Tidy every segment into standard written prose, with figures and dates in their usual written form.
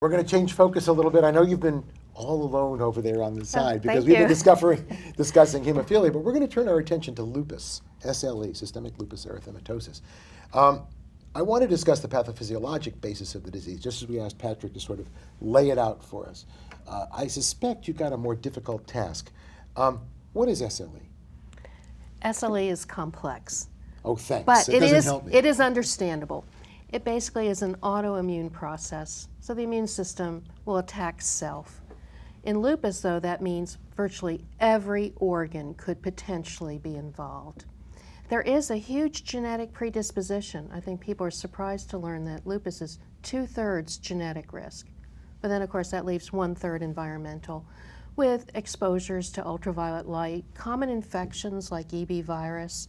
We're going to change focus a little bit. I know you've been all alone over there on the side because we've been discussing hemophilia, but we're going to turn our attention to lupus, SLE, systemic lupus erythematosus. I want to discuss the pathophysiologic basis of the disease, just as we asked Patrick to sort of lay it out for us. I suspect you've got a more difficult task. What is SLE? SLE is complex. Oh, thanks. But it doesn't help me. It is understandable. It basically is an autoimmune process. So the immune system will attack self. In lupus, though, that means virtually every organ could potentially be involved. There is a huge genetic predisposition. I think people are surprised to learn that lupus is 2/3 genetic risk. But then, of course, that leaves 1/3 environmental, with exposures to ultraviolet light, common infections like EB virus,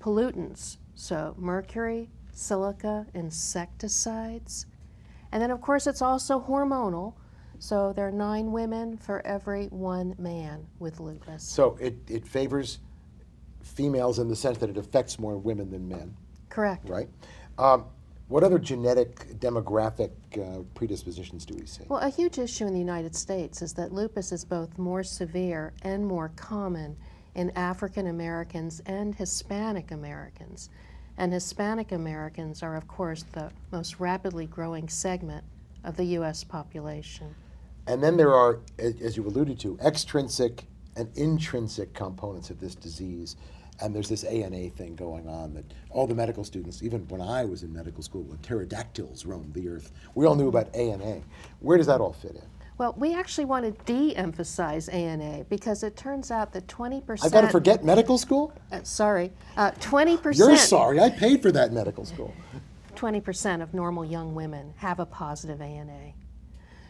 pollutants, so mercury, silica, insecticides. And then, of course, it's also hormonal. So there are 9 women for every 1 man with lupus. So it favors females in the sense that it affects more women than men. Correct. Right? What other genetic demographic predispositions do we see? Well, a huge issue in the United States is that lupus is both more severe and more common in African Americans and Hispanic Americans. And Hispanic Americans are, of course, the most rapidly growing segment of the U.S. population. And then there are, as you alluded to, extrinsic and intrinsic components of this disease. And there's this ANA thing going on that all the medical students, even when I was in medical school, when pterodactyls roamed the earth, we all knew about ANA. Where does that all fit in? Well, we actually want to de-emphasize ANA because it turns out that 20%... I've got to forget medical school? 20%... You're sorry, I paid for that medical school. 20% of normal young women have a positive ANA.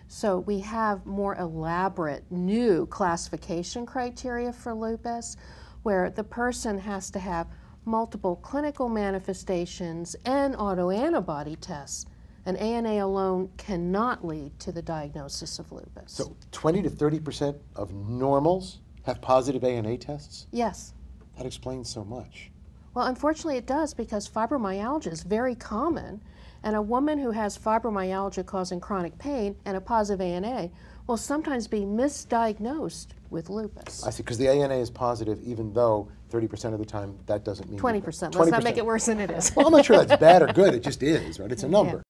So we have more elaborate new classification criteria for lupus, where the person has to have multiple clinical manifestations and autoantibody tests. An ANA alone cannot lead to the diagnosis of lupus. So 20 to 30% of normals have positive ANA tests? Yes. That explains so much. Well, unfortunately it does, because fibromyalgia is very common, and a woman who has fibromyalgia causing chronic pain and a positive ANA will sometimes be misdiagnosed with lupus. I see, because the ANA is positive even though 30% of the time that doesn't mean 20%. Let's not make it worse than it is. Well, I'm not sure that's bad or good, it just is, right? It's a number. Yeah.